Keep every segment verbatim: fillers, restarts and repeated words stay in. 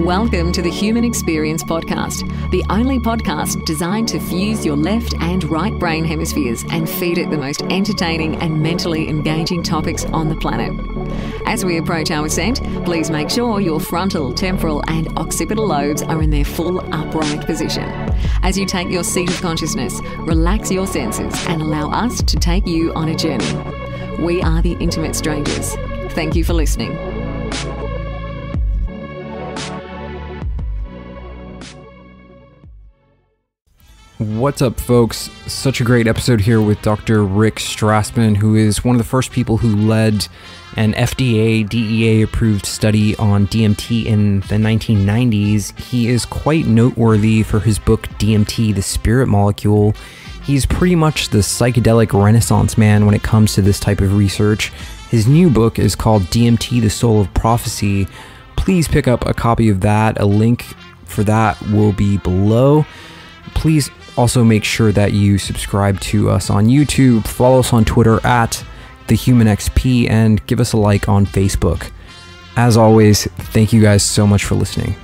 Welcome to the Human Experience Podcast, the only podcast designed to fuse your left and right brain hemispheres and feed it the most entertaining and mentally engaging topics on the planet. As we approach our ascent, please make sure your frontal, temporal and occipital lobes are in their full upright position. As you take your seat of consciousness, relax your senses and allow us to take you on a journey. We are the Intimate Strangers. Thank you for listening. What's up, folks? Such a great episode here with Doctor Rick Strassman, who is one of the first people who led an F D A, D E A approved study on D M T in the nineteen nineties. He is quite noteworthy for his book, D M T, The Spirit Molecule. He's pretty much the psychedelic renaissance man when it comes to this type of research. His new book is called D M T, The Soul of Prophecy. Please pick up a copy of that. A link for that will be below. Please also make sure that you subscribe to us on YouTube, follow us on Twitter at The Human X P, and give us a like on Facebook. As always, thank you guys so much for listening.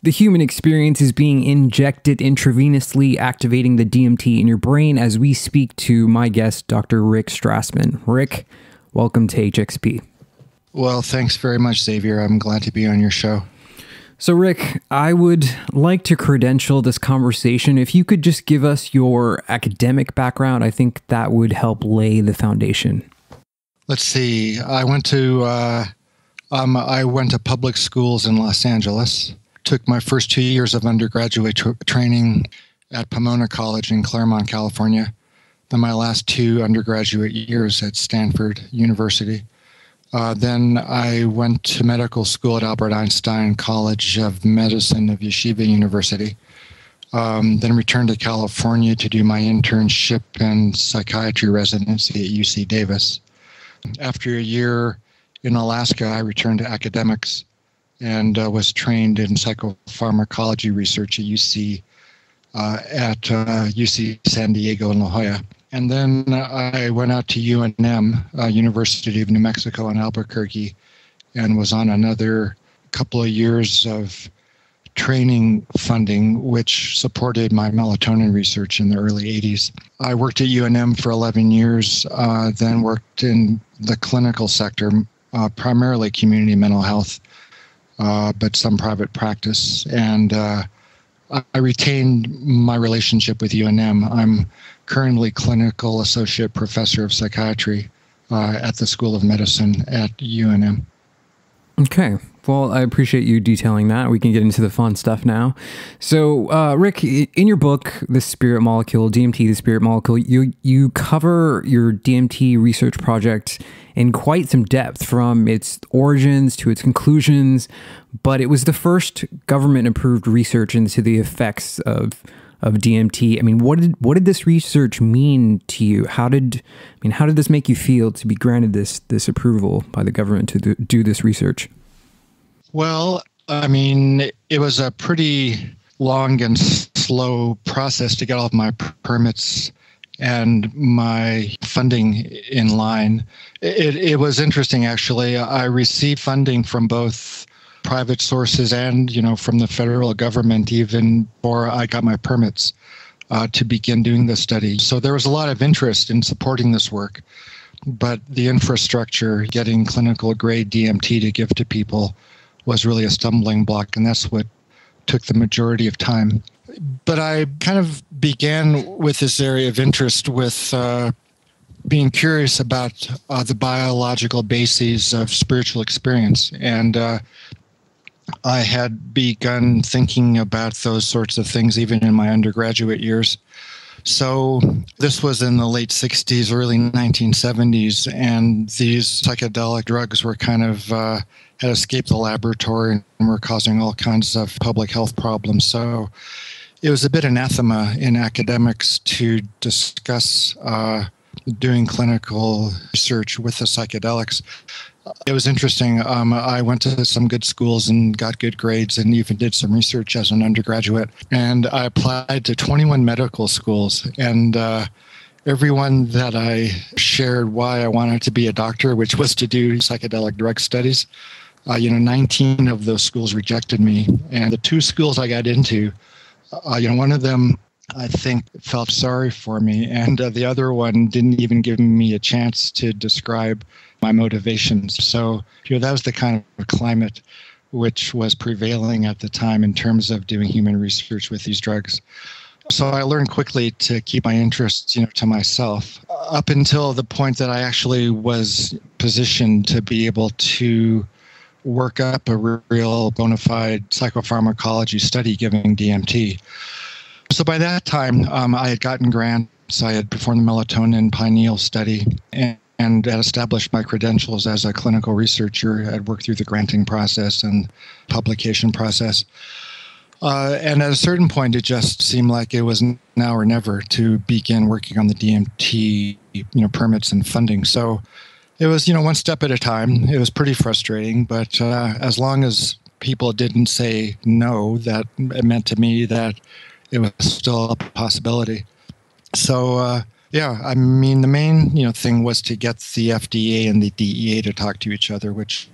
The human experience is being injected intravenously, activating the D M T in your brain as we speak to my guest, Doctor Rick Strassman. Rick, welcome to H X P. Well, thanks very much, Xavier. I'm glad to be on your show. So, Rick, I would like to credential this conversation. If you could just give us your academic background, I think that would help lay the foundation. Let's see. I went to, uh, um, I went to public schools in Los Angeles. Took my first two years of undergraduate tra training at Pomona College in Claremont, California. Then my last two undergraduate years at Stanford University. Uh, then I went to medical school at Albert Einstein College of Medicine of Yeshiva University. Um, then returned to California to do my internship and psychiatry residency at U C Davis. After a year in Alaska, I returned to academics and uh, was trained in psychopharmacology research at U C uh, at uh, U C San Diego in La Jolla. And then I went out to U N M, uh, University of New Mexico in Albuquerque, and was on another couple of years of training funding, which supported my melatonin research in the early eighties. I worked at U N M for eleven years, uh, then worked in the clinical sector, uh, primarily community mental health, Uh, but some private practice, and uh, I retained my relationship with U N M. I'm currently clinical associate professor of psychiatry uh, at the School of Medicine at U N M. Okay. Well, I appreciate you detailing that. We can get into the fun stuff now. So, uh, Rick, in your book, The Spirit Molecule, D M T, The Spirit Molecule, you, you cover your D M T research project in quite some depth, from its origins to its conclusions, but it was the first government-approved research into the effects of, of D M T. I mean, what did, what did this research mean to you? How did, I mean, how did this make you feel to be granted this, this approval by the government to do, do this research? Well, I mean, it was a pretty long and slow process to get all of my permits and my funding in line. It, it was interesting, actually. I received funding from both private sources and, you know, from the federal government even before I got my permits uh, to begin doing this study. So there was a lot of interest in supporting this work, but the infrastructure, getting clinical grade D M T to give to people, was really a stumbling block, and that's what took the majority of time. But I kind of began with this area of interest with uh, being curious about uh, the biological bases of spiritual experience. And uh, I had begun thinking about those sorts of things even in my undergraduate years. So this was in the late sixties, early nineteen seventies, and these psychedelic drugs were kind of uh, had escaped the laboratory and were causing all kinds of public health problems. So it was a bit anathema in academics to discuss uh, doing clinical research with the psychedelics. It was interesting. Um, I went to some good schools and got good grades and even did some research as an undergraduate. And I applied to twenty-one medical schools. And uh, everyone that I shared why I wanted to be a doctor, which was to do psychedelic drug studies, uh, you know, nineteen of those schools rejected me. And the two schools I got into, uh, you know, one of them, I think, felt sorry for me. And uh, the other one didn't even give me a chance to describe my motivations. So, you know, that was the kind of climate which was prevailing at the time in terms of doing human research with these drugs. So I learned quickly to keep my interests, you know, to myself, up until the point that I actually was positioned to be able to work up a real bona fide psychopharmacology study giving D M T. So by that time, um, I had gotten grants, I had performed the melatonin pineal study, and, and had established my credentials as a clinical researcher. I'd worked through the granting process and publication process. Uh, and at a certain point, it just seemed like it was now or never to begin working on the D M T, you know, permits and funding. So it was, you know, one step at a time. It was pretty frustrating, but uh, as long as people didn't say no, that it meant to me that it was still a possibility. So, uh, yeah, I mean, the main, you know, thing was to get the F D A and the D E A to talk to each other, which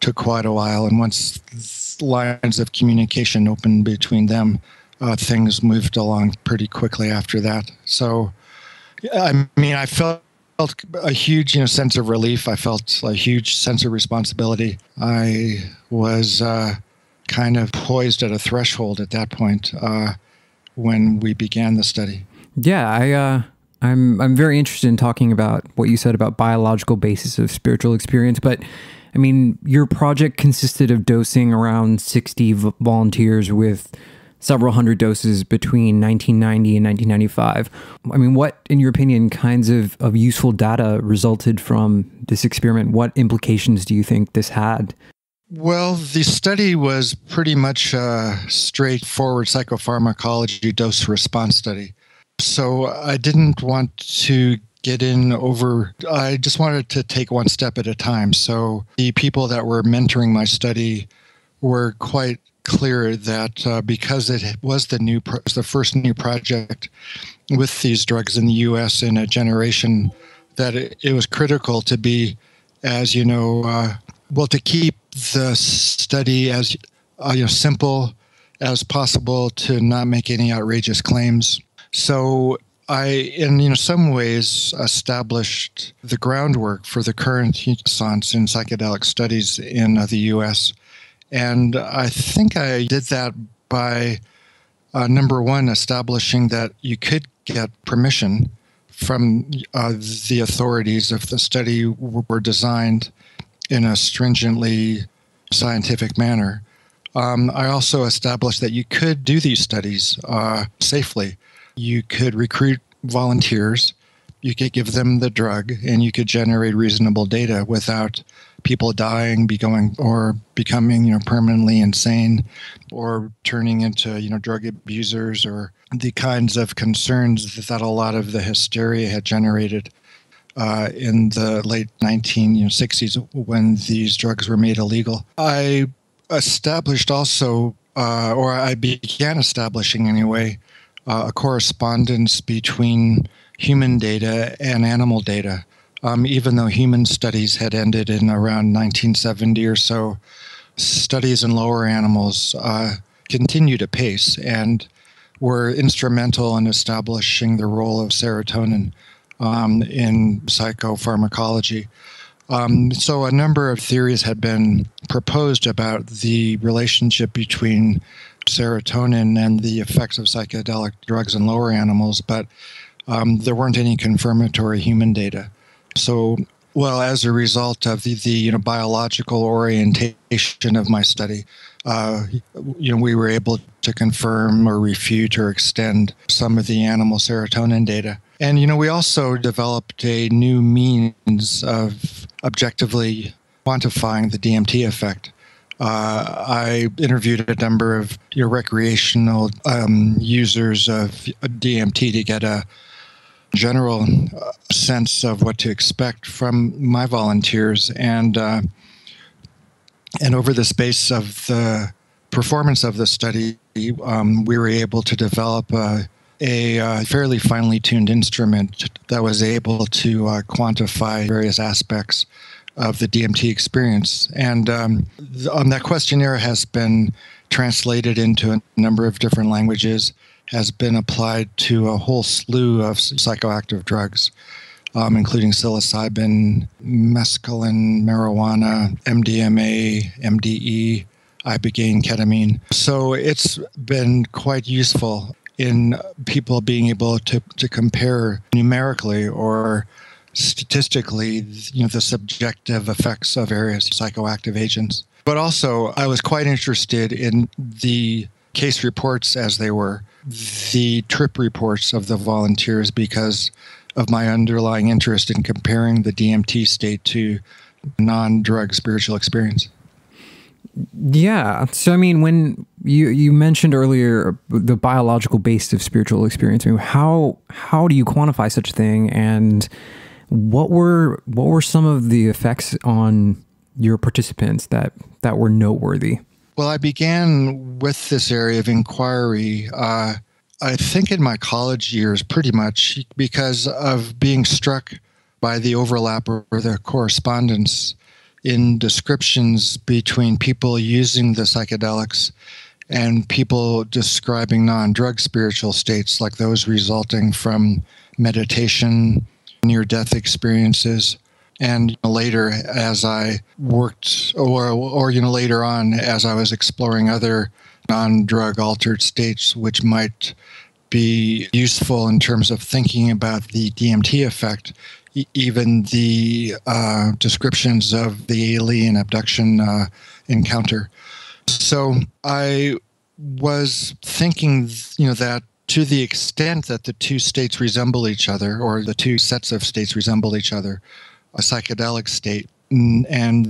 took quite a while. And once lines of communication opened between them, uh, things moved along pretty quickly after that. So, I mean, I felt a huge, you know, sense of relief. I felt a huge sense of responsibility. I was uh, kind of poised at a threshold at that point, uh, when we began the study. Yeah, I, uh, I'm, I'm very interested in talking about what you said about biological basis of spiritual experience, but I mean, your project consisted of dosing around sixty volunteers with several hundred doses between nineteen ninety and nineteen ninety-five. I mean, what, in your opinion, kinds of, of useful data resulted from this experiment? What implications do you think this had? Well, the study was pretty much a straightforward psychopharmacology dose response study. So I didn't want to get in over, I just wanted to take one step at a time. So the people that were mentoring my study were quite clear that uh, because it was the new, pro the first new project with these drugs in the U S in a generation, that it, it was critical to be, as you know, uh, well, to keep the study as uh, you know, simple as possible, to not make any outrageous claims. So I, in you know, some ways, established the groundwork for the current renaissance in psychedelic studies in uh, the U S And I think I did that by, uh, number one, establishing that you could get permission from uh, the authorities if the study were designed in a stringently scientific manner. Um, I also established that you could do these studies uh, safely. You could recruit volunteers, you could give them the drug, and you could generate reasonable data without people dying, be going, or becoming, you know, permanently insane, or turning into, you know, drug abusers, or the kinds of concerns that a lot of the hysteria had generated uh, in the late nineteen sixties when these drugs were made illegal. I established also, uh, or I began establishing anyway, Uh, a correspondence between human data and animal data. Um, even though human studies had ended in around nineteen seventy or so, studies in lower animals uh, continued apace and were instrumental in establishing the role of serotonin um, in psychopharmacology. Um, so a number of theories had been proposed about the relationship between serotonin and the effects of psychedelic drugs in lower animals, but um, there weren't any confirmatory human data. So, well, as a result of the, the you know, biological orientation of my study, uh, you know, we were able to confirm or refute or extend some of the animal serotonin data. And, you know, we also developed a new means of objectively quantifying the D M T effect. Uh, I interviewed a number of your recreational um, users of D M T to get a, general uh, sense of what to expect from my volunteers. And, uh, and over the space of the performance of the study, um, we were able to develop a, a uh, fairly finely tuned instrument that was able to uh, quantify various aspects of the D M T experience. And um, th um, that questionnaire has been translated into a number of different languages, has been applied to a whole slew of psychoactive drugs, um, including psilocybin, mescaline, marijuana, M D M A, M D E, ibogaine, ketamine. So it's been quite useful in people being able to, to compare numerically or statistically, you know, the subjective effects of various psychoactive agents. But also, I was quite interested in the case reports, as they were, the trip reports of the volunteers, because of my underlying interest in comparing the D M T state to non-drug spiritual experience. Yeah. So, I mean, when you, you mentioned earlier the biological base of spiritual experience, I mean, how, how do you quantify such a thing? And what were, what were some of the effects on your participants that, that were noteworthy? Well, I began with this area of inquiry, uh, I think in my college years, pretty much, because of being struck by the overlap or the correspondence in descriptions between people using the psychedelics and people describing non-drug spiritual states like those resulting from meditation, near-death experiences. And later, as I worked, or, or you know, later on, as I was exploring other non-drug altered states, which might be useful in terms of thinking about the D M T effect, e even the uh, descriptions of the alien abduction uh, encounter. So I was thinking, you know, that to the extent that the two states resemble each other, or the two sets of states resemble each other, a psychedelic state and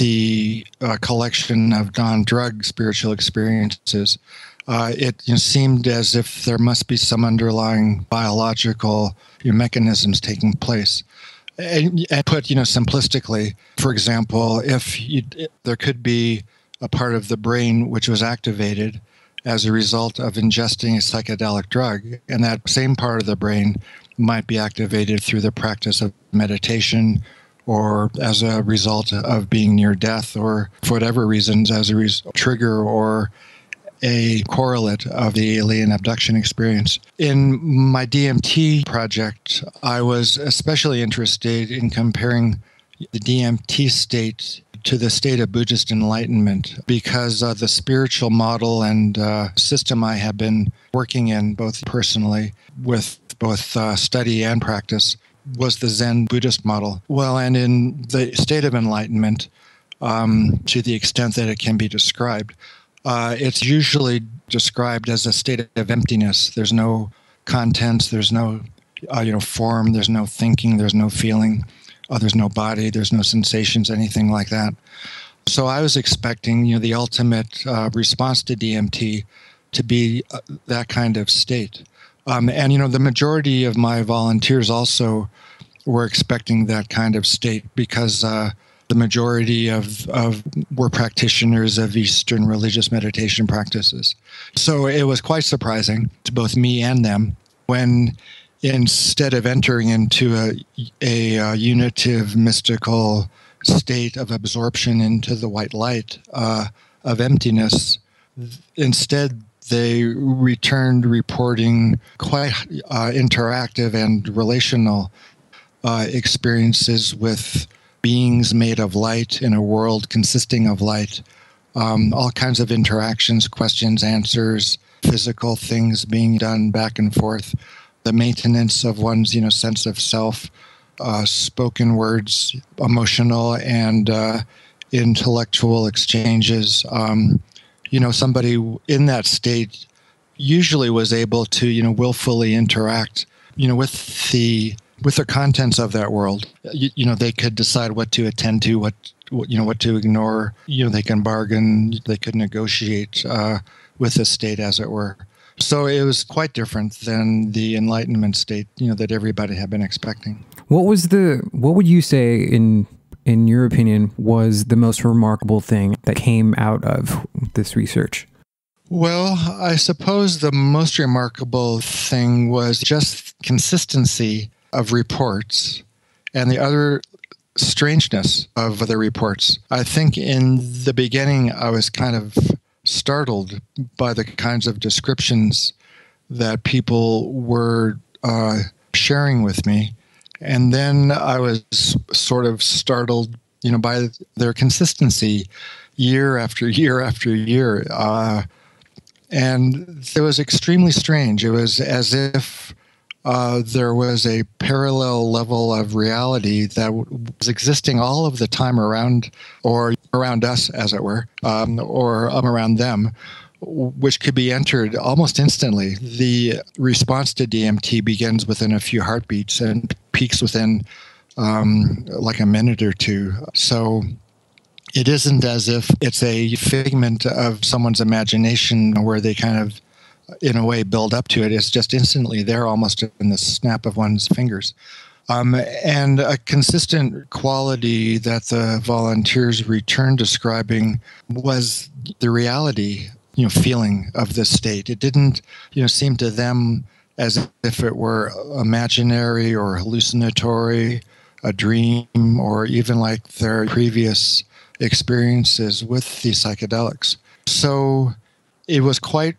the uh, collection of non-drug spiritual experiences, uh, it you know, seemed as if there must be some underlying biological you know, mechanisms taking place. And, and put you know simplistically, for example, if you, there could be a part of the brain which was activated as a result of ingesting a psychedelic drug, and that same part of the brain might be activated through the practice of meditation or as a result of being near death or for whatever reasons as a re trigger or a correlate of the alien abduction experience. In my D M T project, I was especially interested in comparing the D M T state to the state of Buddhist enlightenment, because uh, the spiritual model and uh, system I have been working in, both personally with both uh, study and practice, was the Zen Buddhist model. Well, and in the state of enlightenment, um, to the extent that it can be described, uh, it's usually described as a state of emptiness. There's no contents, there's no uh, you know, form, there's no thinking, there's no feeling. Oh, there's no body, there's no sensations, anything like that. So I was expecting, you know, the ultimate uh, response to D M T to be uh, that kind of state. Um, and, you know, the majority of my volunteers also were expecting that kind of state, because uh, the majority of, of were practitioners of Eastern religious meditation practices. So it was quite surprising to both me and them when, instead of entering into a, a, a unitive mystical state of absorption into the white light uh, of emptiness, instead they returned reporting quite uh, interactive and relational uh, experiences with beings made of light in a world consisting of light, um, all kinds of interactions, questions, answers, physical things being done back and forth, the maintenance of one's, you know, sense of self, uh, spoken words, emotional and uh, intellectual exchanges. Um, you know, somebody in that state usually was able to, you know, willfully interact, you know, with the with the contents of that world. You, you know, they could decide what to attend to, what, what you know, what to ignore. You know, they can bargain, they could negotiate uh, with the state, as it were. So it was quite different than the Enlightenment state, you know, that everybody had been expecting. What was the, what would you say, in in your opinion, was the most remarkable thing that came out of this research? Well, I suppose the most remarkable thing was just consistency of reports and the other strangeness of the reports. I think in the beginning, I was kind of startled by the kinds of descriptions that people were uh, sharing with me. And then I was sort of startled, you know, by their consistency year after year after year. Uh, and it was extremely strange. It was as if uh, there was a parallel level of reality that was existing all of the time around, or around us, as it were, um, or um, around them, which could be entered almost instantly. The response to D M T begins within a few heartbeats and peaks within um, like a minute or two. So it isn't as if it's a figment of someone's imagination where they kind of, in a way, build up to it. It's just instantly there, almost in the snap of one's fingers. Um, and a consistent quality that the volunteers returned describing was the reality, you know, feeling of this state. It didn't, you know, seem to them as if it were imaginary or hallucinatory, a dream, or even like their previous experiences with the psychedelics. So it was quite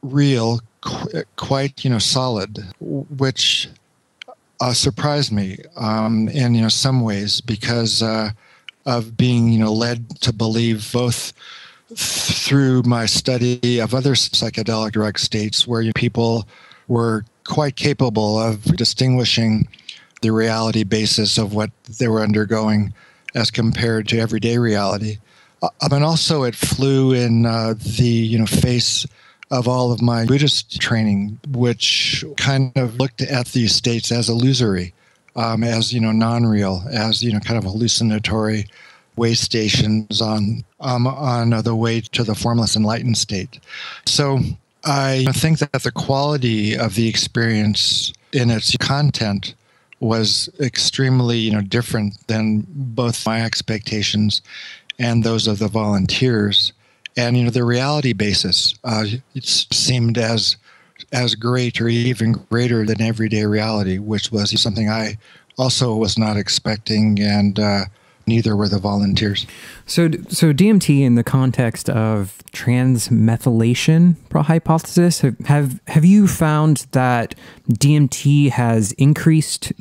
real, qu quite, you know, solid, which uh, surprised me um, in, you know, some ways, because uh, of being, you know, led to believe both through my study of other psychedelic drug states where people were quite capable of distinguishing the reality basis of what they were undergoing as compared to everyday reality. I mean, also it flew in uh, the you know face of all of my Buddhist training, which kind of looked at these states as illusory, um, as you know non-real, as you know kind of hallucinatory way stations on um, on uh, the way to the formless enlightened state. So I think that the quality of the experience in its content was extremely you know different than both my expectations and those of the volunteers, and you know the reality basis uh, it seemed as as great or even greater than everyday reality, which was something I also was not expecting, and uh, neither were the volunteers. So, so D M T in the context of transmethylation hypothesis, have, have have you found that D M T has increased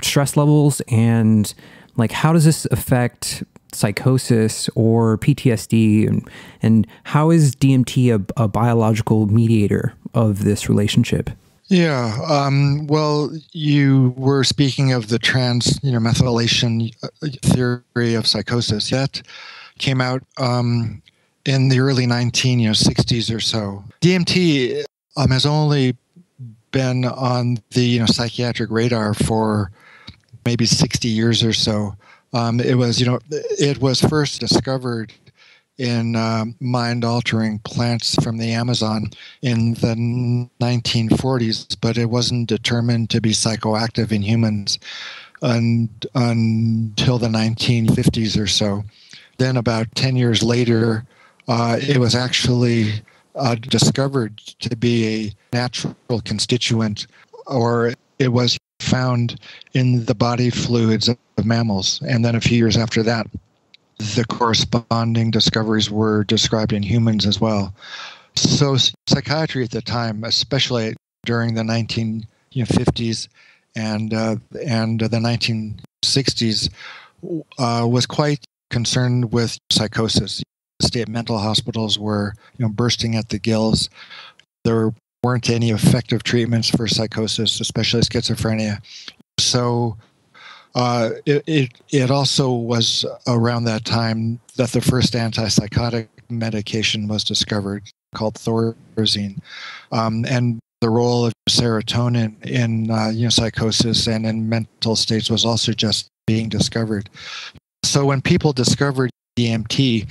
stress levels, and like how does this affect psychosis or P T S D, and and how is D M T a, a biological mediator of this relationship? Yeah, um, well, you were speaking of the trans, you know, methylation theory of psychosis. That came out um, in the early nineteen sixties or so. D M T um, has only been on the you know psychiatric radar for maybe sixty years or so. Um, it was you know it was first discovered in uh, mind-altering plants from the Amazon in the nineteen forties, but it wasn't determined to be psychoactive in humans un until the nineteen fifties or so. Then about ten years later, uh, it was actually uh, discovered to be a natural constituent, or it was found in the body fluids of mammals. And then a few years after that, the corresponding discoveries were described in humans as well. So psychiatry at the time, especially during the nineteen fifties and uh, and the nineteen sixties, uh, was quite concerned with psychosis. State mental hospitals were you know, bursting at the gills. There weren't any effective treatments for psychosis, especially schizophrenia. So Uh, it, it, it also was around that time that the first antipsychotic medication was discovered, called Thorazine, um, and the role of serotonin in uh, you know, psychosis and in mental states was also just being discovered. So when people discovered D M T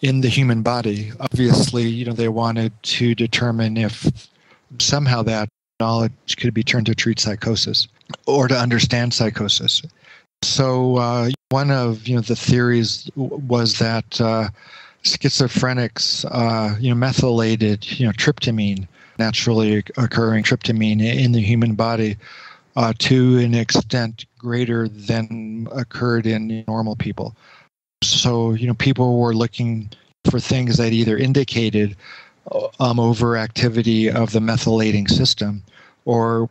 in the human body, obviously you know they wanted to determine if somehow that knowledge could be turned to treat psychosis or to understand psychosis. So uh, one of you know the theories was that uh, schizophrenics uh, you know methylated you know tryptamine, naturally occurring tryptamine in the human body, uh, to an extent greater than occurred in normal people. So you know people were looking for things that either indicated um, overactivity of the methylating system, or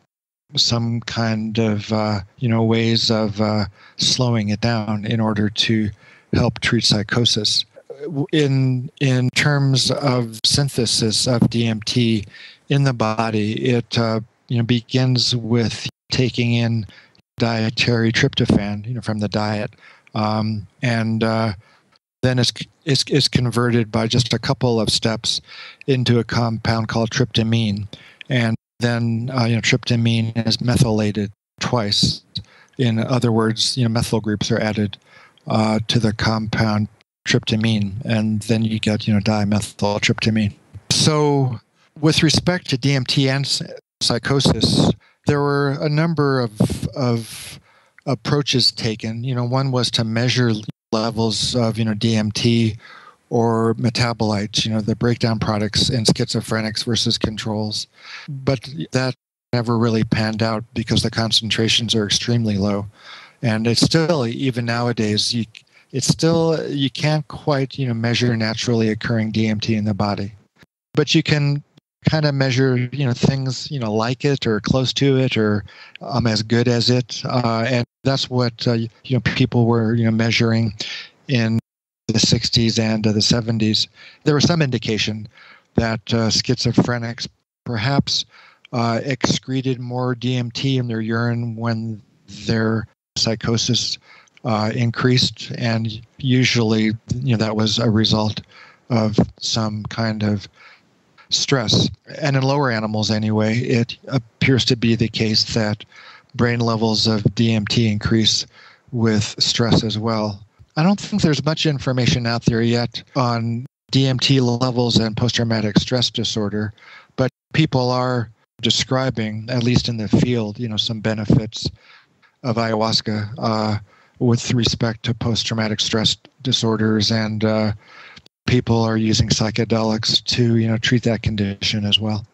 some kind of uh, you know ways of uh, slowing it down in order to help treat psychosis. In in terms of synthesis of D M T in the body, it uh, you know begins with taking in dietary tryptophan you know from the diet, um, and uh, then it's, it's it's converted by just a couple of steps into a compound called tryptamine, and then uh, you know tryptamine is methylated twice. In other words, you know methyl groups are added uh, to the compound tryptamine, and then you get you know dimethyltryptamine. So with respect to D M T and psychosis, there were a number of of approaches taken. You know one was to measure levels of you know D M T or metabolites, you know, the breakdown products in schizophrenics versus controls. But that never really panned out because the concentrations are extremely low. And it's still, even nowadays, you, it's still, you can't quite, you know, measure naturally occurring D M T in the body. But you can kind of measure, you know, things, you know, like it or close to it or um, as good as it. Uh, and that's what, uh, you know, people were, you know, measuring in the sixties and the seventies. There was some indication that uh, schizophrenics perhaps uh, excreted more D M T in their urine when their psychosis uh, increased, and usually you know that was a result of some kind of stress. And in lower animals anyway, it appears to be the case that brain levels of D M T increase with stress as well. I don't think there's much information out there yet on D M T levels and post-traumatic stress disorder, but people are describing, at least in the field, you know, some benefits of ayahuasca uh, with respect to post-traumatic stress disorders, and uh, people are using psychedelics to, you know, treat that condition as well.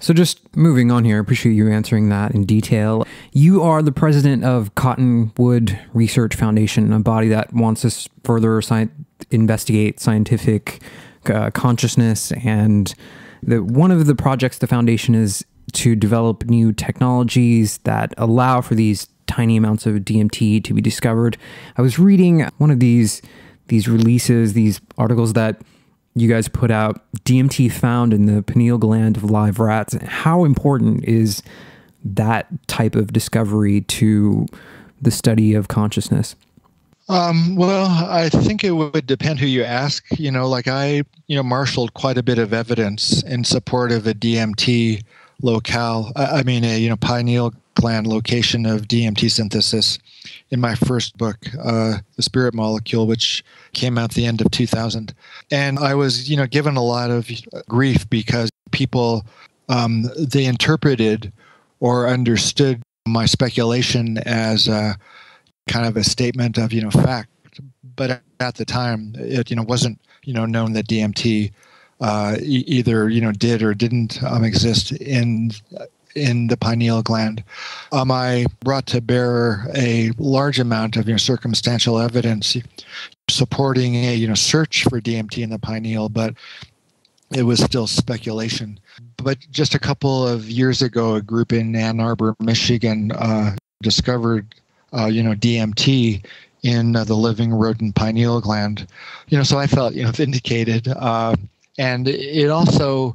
So just moving on here, I appreciate you answering that in detail. You are the president of Cottonwood Research Foundation, a body that wants to further sci investigate scientific uh, consciousness. And the, one of the projects the foundation is to develop new technologies that allow for these tiny amounts of D M T to be discovered. I was reading one of these, these releases, these articles that you guys put out, D M T found in the pineal gland of live rats. How important is that type of discovery to the study of consciousness? Um, well, I think it would depend who you ask. You know, like I, you know, marshaled quite a bit of evidence in support of a D M T locale. I mean, a you know pineal gland location of D M T synthesis in my first book, uh, The Spirit Molecule, which came out the end of two thousand. And I was, you know, given a lot of grief because people, um, they interpreted or understood my speculation as a kind of a statement of, you know, fact. But at the time, it, you know, wasn't, you know, known that D M T uh, e either, you know, did or didn't um, exist in in the pineal gland. Um, I brought to bear a large amount of you know, circumstantial evidence supporting a you know search for D M T in the pineal, but it was still speculation. But just a couple of years ago, a group in Ann Arbor, Michigan, uh, discovered uh, you know D M T in uh, the living rodent pineal gland. You know, so I felt you know vindicated, uh, and it also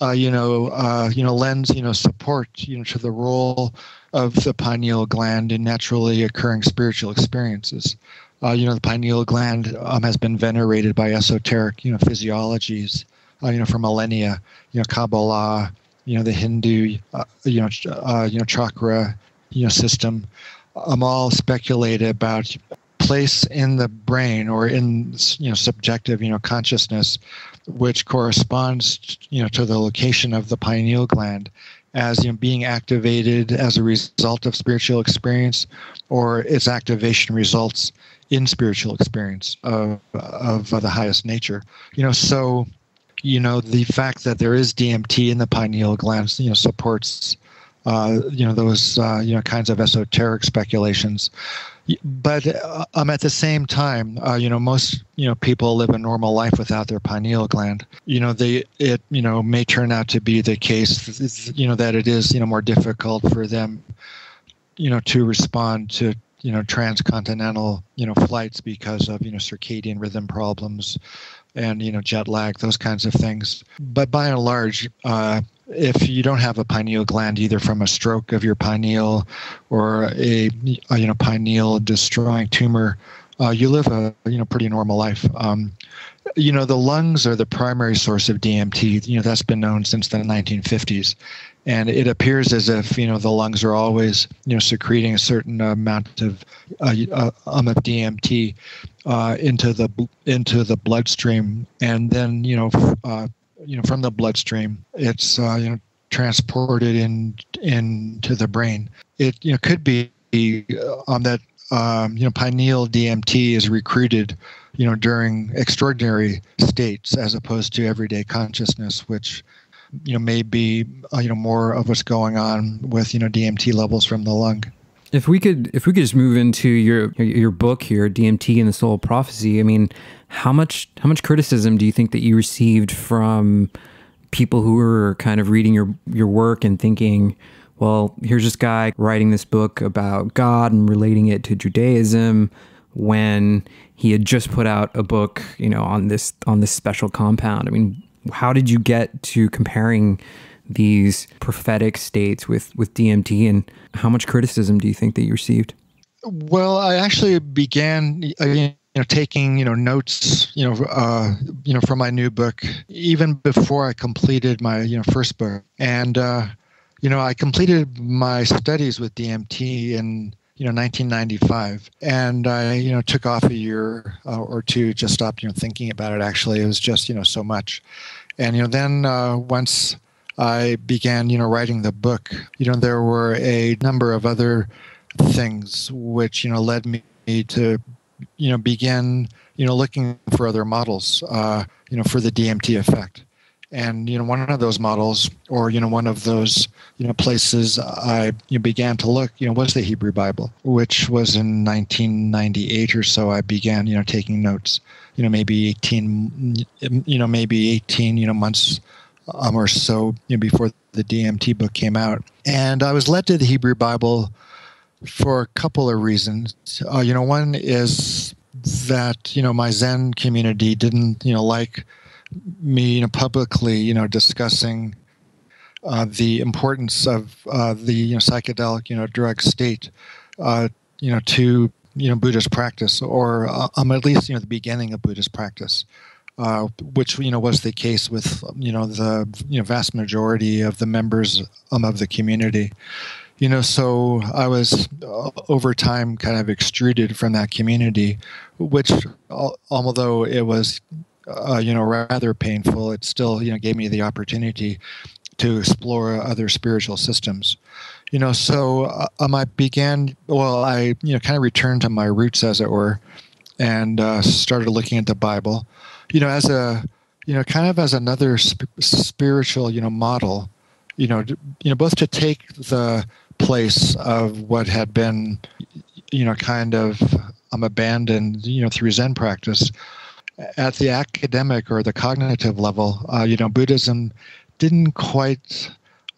Uh, you know, uh, you know, lends, you know, support, you know, to the role of the pineal gland in naturally occurring spiritual experiences. Uh, you know, the pineal gland um, has been venerated by esoteric, you know, physiologies, uh, you know, for millennia. You know, Kabbalah, you know, the Hindu, uh, you know, uh, you know, chakra, you know, system, um, all speculate about place in the brain or in, you know, subjective, you know, consciousness which corresponds, you know, to the location of the pineal gland, as you know, being activated as a result of spiritual experience, or its activation results in spiritual experience of of, of the highest nature. You know, so you know the fact that there is D M T in the pineal gland, you know, supports uh, you know those uh, you know kinds of esoteric speculations. But um, at the same time, uh, you know, most you know people live a normal life without their pineal gland. You know, they it you know may turn out to be the case, you know, that it is you know more difficult for them, you know, to respond to you know transcontinental you know flights because of you know circadian rhythm problems, and you know jet lag, those kinds of things. But by and large, uh, if you don't have a pineal gland, either from a stroke of your pineal or a, a you know pineal destroying tumor, uh, you live a you know pretty normal life. Um, you know the lungs are the primary source of D M T. You know that's been known since the nineteen fifties, and it appears as if you know the lungs are always you know secreting a certain amount of uh, uh, um, of D M T uh, into the into the bloodstream, and then you know. Uh, You know, from the bloodstream, it's uh, you know transported in into the brain. It you know could be on that um, you know pineal D M T is recruited, you know, during extraordinary states as opposed to everyday consciousness, which you know may be uh, you know more of what's going on with you know D M T levels from the lung. If we could, if we could just move into your your book here, D M T and the Soul of Prophecy. I mean, how much how much criticism do you think that you received from people who were kind of reading your your work and thinking, well, here's this guy writing this book about God and relating it to Judaism, when he had just put out a book, you know, on this on this special compound? I mean, how did you get to comparing these prophetic states with, with D M T, and how much criticism do you think that you received? Well, I actually began you know, taking you know notes you know uh, you know from my new book even before I completed my you know first book, and uh, you know I completed my studies with D M T in you know nineteen ninety-five, and I you know took off a year uh, or two, just stopped you know thinking about it. Actually, it was just you know so much, and you know then uh, once I began, you know, writing the book, you know, there were a number of other things which, you know, led me to, you know, begin, you know, looking for other models, uh, you know, for the D M T effect. And, you know, one of those models, or, you know, one of those, you know, places I you know, began to look, you know, was the Hebrew Bible, which was in nineteen ninety-eight or so. I began, you know, taking notes, you know, maybe eighteen, you know, maybe eighteen, you know, months Um, or so you know, before the D M T book came out. And I was led to the Hebrew Bible for a couple of reasons. Uh, you know, one is that, you know, my Zen community didn't, you know, like me, you know, publicly, you know, discussing uh, the importance of uh, the, you know, psychedelic, you know, drug state, uh, you know, to, you know, Buddhist practice, or uh, um, at least, you know, the beginning of Buddhist practice. Uh, which you know was the case with you know the you know vast majority of the members um, of the community, you know. So I was uh, over time kind of extruded from that community, which uh, although it was uh, you know rather painful, it still you know gave me the opportunity to explore other spiritual systems, you know. So um, I began well, I you know kind of returned to my roots, as it were, and uh, started looking at the Bible. You know, as a, you know, kind of as another sp spiritual, you know, model, you know, you know, both to take the place of what had been, you know, kind of um, abandoned, you know, through Zen practice. At the academic or the cognitive level, uh, you know, Buddhism didn't quite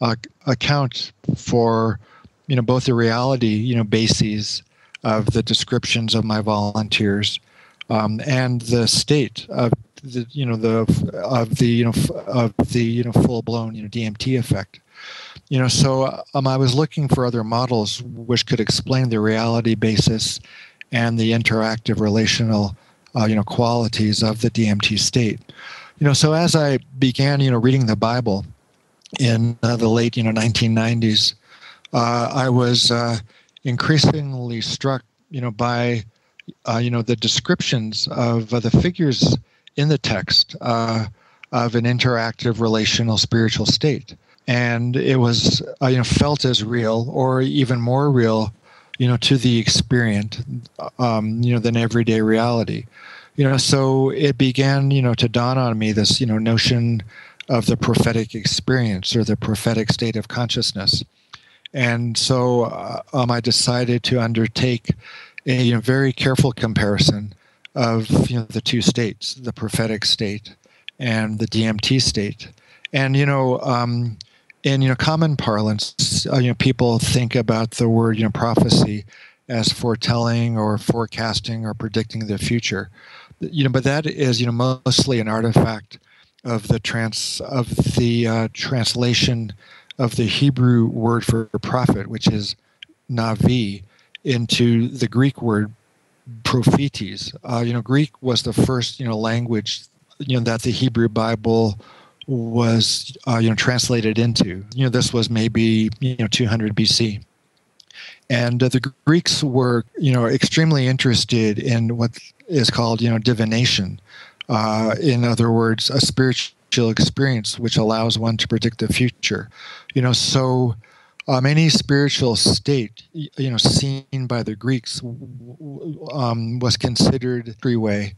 uh, account for, you know, both the reality, you know, bases of the descriptions of my volunteers. Um, and the state of the you know the of the you know of the you know full blown you know D M T effect, you know. So um, I was looking for other models which could explain the reality basis and the interactive relational uh, you know qualities of the D M T state, you know. So as I began you know reading the Bible in uh, the late you know nineteen nineties, uh, I was uh, increasingly struck you know by Uh, you know, the descriptions of uh, the figures in the text, uh, of an interactive, relational, spiritual state. And it was, uh, you know, felt as real or even more real, you know, to the experient, um, you know, than everyday reality. You know, so it began, you know, to dawn on me this, you know, notion of the prophetic experience or the prophetic state of consciousness. And so uh, um, I decided to undertake a you know, very careful comparison of you know, the two states, the prophetic state and the D M T state. And, you know, um, in you know, common parlance, uh, you know, people think about the word you know, prophecy as foretelling or forecasting or predicting the future. You know, but that is you know, mostly an artifact of the, trans, of the uh, translation of the Hebrew word for prophet, which is navi, into the Greek word prophetes. Uh, you know, Greek was the first you know language you know that the Hebrew Bible was uh, you know translated into. You know, this was maybe you know two hundred B C, and uh, the Greeks were you know extremely interested in what is called you know divination. Uh, in other words, a spiritual experience which allows one to predict the future. You know, so um, any spiritual state, you know, seen by the Greeks um, was considered three-way,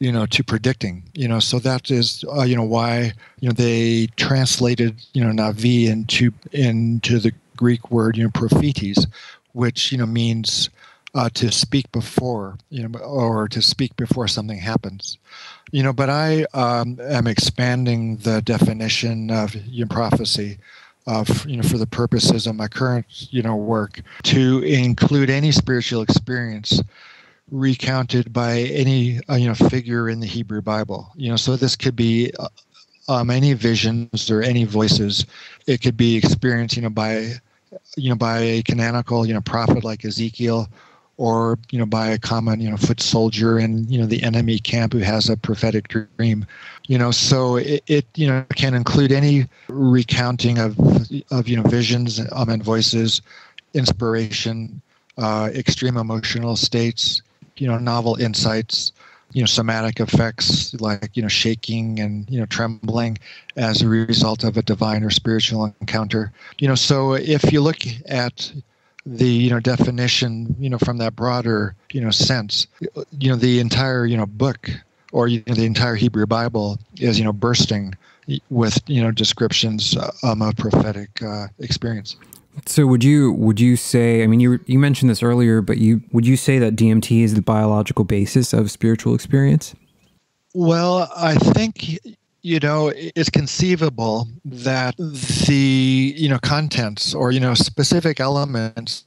you know, to predicting. You know, so that is, uh, you know, why, you know, they translated, you know, Navi into into the Greek word, you know, prophetes, which, you know, means uh, to speak before, you know, or to speak before something happens. You know, but I um, am expanding the definition of you know, prophecy, of you know, for the purposes of my current you know work, to include any spiritual experience recounted by any uh, you know figure in the Hebrew Bible. You know, so this could be uh, um, any visions or any voices. It could be experienced you know by you know by a canonical you know prophet like Ezekiel, or you know by a common you know foot soldier in you know the enemy camp who has a prophetic dream. You know, so it, it you know can include any recounting of of you know visions um, and voices, inspiration, uh, extreme emotional states, you know novel insights, you know somatic effects like you know shaking and you know trembling as a result of a divine or spiritual encounter. You know, so if you look at the you know definition you know from that broader you know sense, you know the entire you know book or you know, the entire Hebrew Bible is you know bursting with you know descriptions um, of prophetic uh, experience. So would you would you say, I mean you you mentioned this earlier, but you would you say that D M T is the biological basis of spiritual experience? Well, I think you know, it's conceivable that the, you know, contents or, you know, specific elements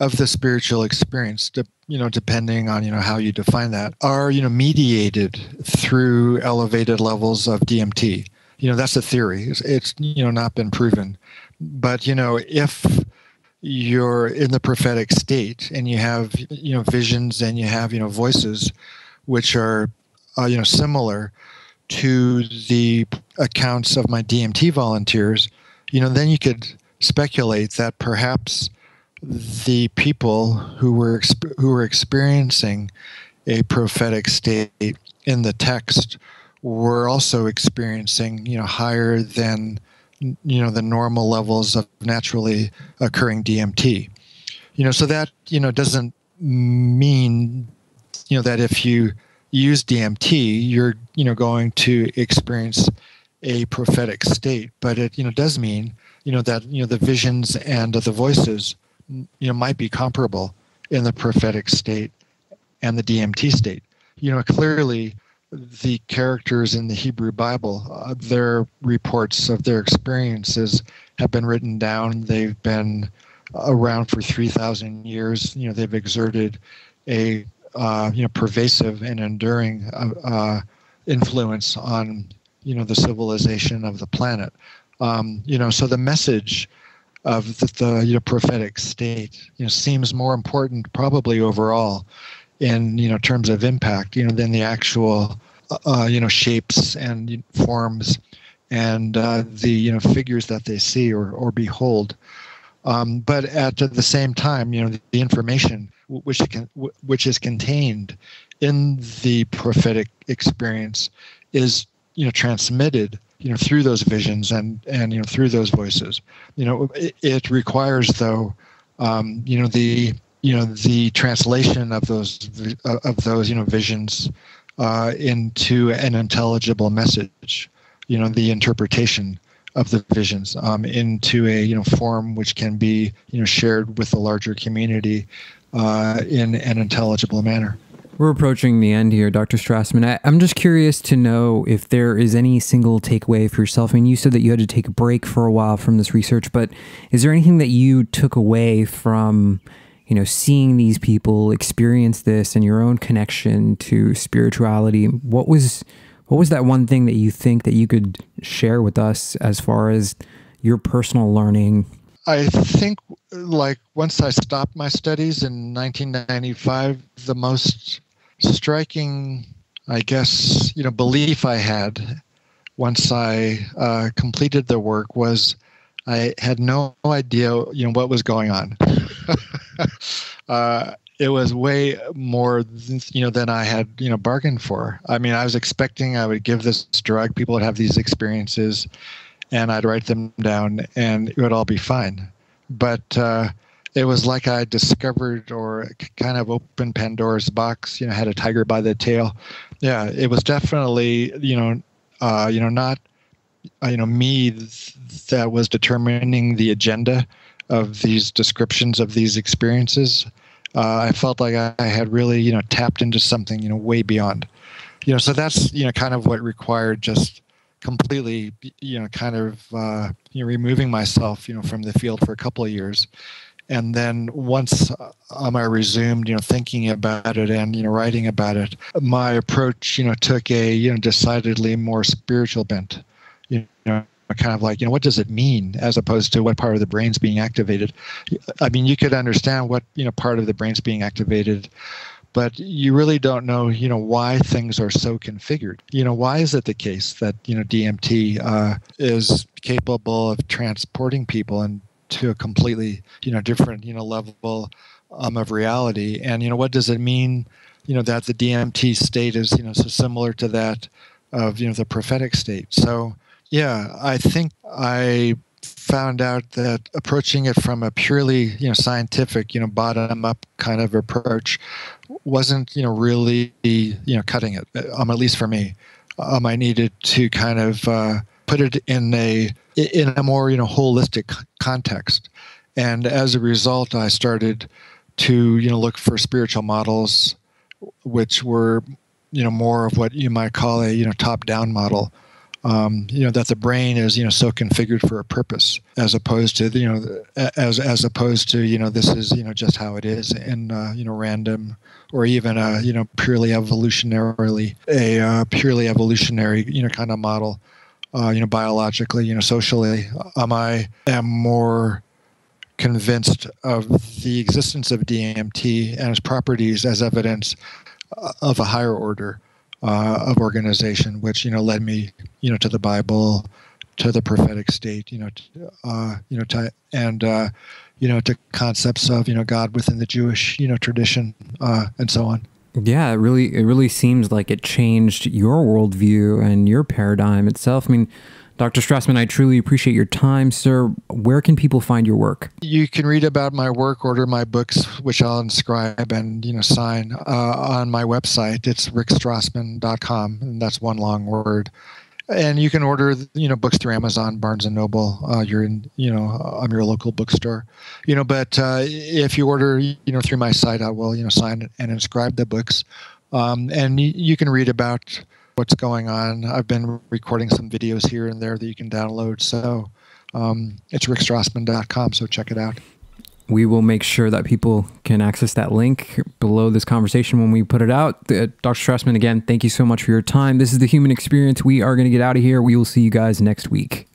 of the spiritual experience, you know, depending on, you know, how you define that, are, you know, mediated through elevated levels of D M T. You know, that's a theory. It's, it's you know, not been proven. But, you know, if you're in the prophetic state and you have, you know, visions and you have, you know, voices which are, uh, you know, similar to the accounts of my D M T volunteers, you know, then you could speculate that perhaps the people who were who were experiencing a prophetic state in the text were also experiencing, you know, higher than, you know, the normal levels of naturally occurring D M T. You know, so that, you know, doesn't mean, you know, that if you use D M T, you're you know going to experience a prophetic state, but it you know does mean you know that you know the visions and uh, the voices you know might be comparable in the prophetic state and the D M T state. You know, clearly the characters in the Hebrew Bible, uh, their reports of their experiences have been written down. They've been around for three thousand years. You know, they've exerted a Uh, you know, pervasive and enduring uh, uh, influence on, you know, the civilization of the planet. Um, you know, so the message of the, the you know, prophetic state, you know, seems more important probably overall in, you know, terms of impact, you know, than the actual, uh, you know, shapes and forms and uh, the, you know, figures that they see or, or behold. Um, but at the same time, you know, the, the information which can, which is contained in the prophetic experience is you know, transmitted, you know, through those visions and, and, you know, through those voices. You know, it, it requires, though, um, you know, the, you know, the translation of those, of those, you know, visions uh, into an intelligible message, you know, the interpretation of the visions um, into a, you know, form which can be, you know, shared with the larger community uh, in an intelligible manner. We're approaching the end here, Doctor Strassman. I, I'm just curious to know if there is any single takeaway for yourself. I mean, you said that you had to take a break for a while from this research, but is there anything that you took away from, you know, seeing these people experience this and your own connection to spirituality? What was, what was that one thing that you think that you could share with us as far as your personal learning? I think, like, once I stopped my studies in nineteen ninety-five, the most striking, I guess, you know, belief I had once I uh, completed the work was I had no idea, you know, what was going on. uh, it was way more, you know, than I had, you know, bargained for. I mean, I was expecting I would give this drug, people would have these experiences, and I'd write them down, and it would all be fine. But uh, it was like I discovered or kind of opened Pandora's box, you know, had a tiger by the tail. Yeah, it was definitely, you know, uh, you know, not, uh, you know, me that was determining the agenda of these descriptions of these experiences. Uh, I felt like I, I had really, you know, tapped into something, you know, way beyond. You know, so that's, you know, kind of what required just completely, you know, kind of, uh, you know, removing myself, you know, from the field for a couple of years. And then once um, I resumed, you know, thinking about it and, you know, writing about it, my approach, you know, took a, you know, decidedly more spiritual bent, you know, kind of like, you know, what does it mean as opposed to what part of the brain's being activated? I mean, you could understand what, you know, part of the brain's being activated, but you really don't know, you know, why things are so configured. You know, why is it the case that, you know, D M T uh, is capable of transporting people into a completely, you know, different, you know, level um, of reality? And, you know, what does it mean, you know, that the D M T state is, you know, so similar to that of, you know, the prophetic state? So, yeah, I think I found out that approaching it from a purely, you know, scientific, you know, bottom-up kind of approach wasn't, you know, really, you know, cutting it, um, at least for me. Um, I needed to kind of uh, put it in a, in a more, you know, holistic context. And as a result, I started to, you know, look for spiritual models, which were, you know, more of what you might call a, you know, top-down model. Um, you know, that the brain is, you know, so configured for a purpose, as opposed to, you know, as as opposed to, you know, this is, you know, just how it is, and uh, you know, random, or even a, you know, purely evolutionarily a uh, purely evolutionary, you know, kind of model, uh, you know, biologically, you know, socially. Um, I am more convinced of the existence of D M T and its properties as evidence of a higher order Uh, of organization, which, you know, led me, you know, to the Bible, to the prophetic state, you know, to, uh, you know, to, and, uh, you know, to concepts of, you know, God within the Jewish, you know, tradition, uh, and so on. Yeah, it really, it really seems like it changed your worldview and your paradigm itself. I mean, Doctor Strassman, I truly appreciate your time, sir. Where can people find your work? You can read about my work, order my books, which I'll inscribe and, you know, sign uh, on my website. It's rick strassman dot com, and that's one long word. And you can order, you know, books through Amazon, Barnes and Noble. Uh, you're in, you know, I'm your local bookstore, you know. But uh, if you order, you know, through my site, I will, you know, sign and inscribe the books. Um, and you can read about what's going on. I've been recording some videos here and there that you can download. So um, it's rick strassman dot com, so check it out. We will make sure that people can access that link below this conversation when we put it out. Uh, Doctor Strassman, again, thank you so much for your time. This is The Human Experience. We are going to get out of here. We will see you guys next week.